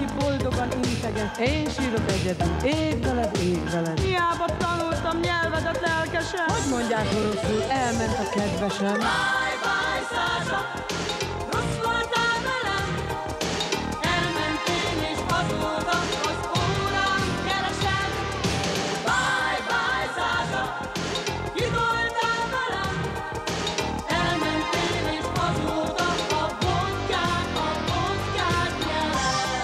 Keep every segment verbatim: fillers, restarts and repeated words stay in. mindenki boldogan integet. Én sírok egyedül, ég veled, ég veled. Hiába tanultam nyelvedet lelkesen. Hogy mondják oroszul, elment a kedvesem. Bye, bye, Szása, rossz voltál velem. Elmentél és azóta az órán keresem. Bye, bye, Szása, ki voltál velem. Elmentél és azóta a botkán, a botkán jelen.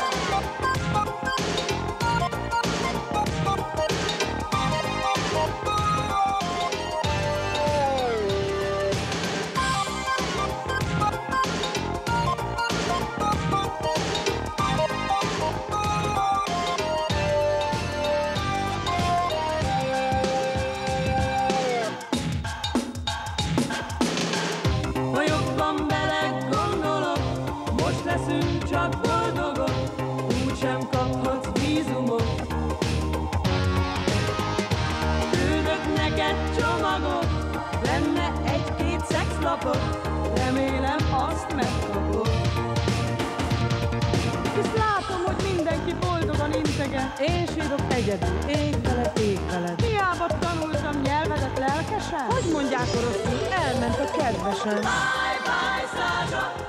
Csak boldogot, úgysem kaphatsz vízumot. Küldök neked csomagot, benne egy-két szexlapot, remélem azt megkapod. És látom, hogy mindenki boldogan integet. Én sírok egyedül, ég veled, ég veled. Hiába tanultam nyelvedet lelkesen. Hogy mondják oroszul, elment a kedvesem. Bye, bye, Szása!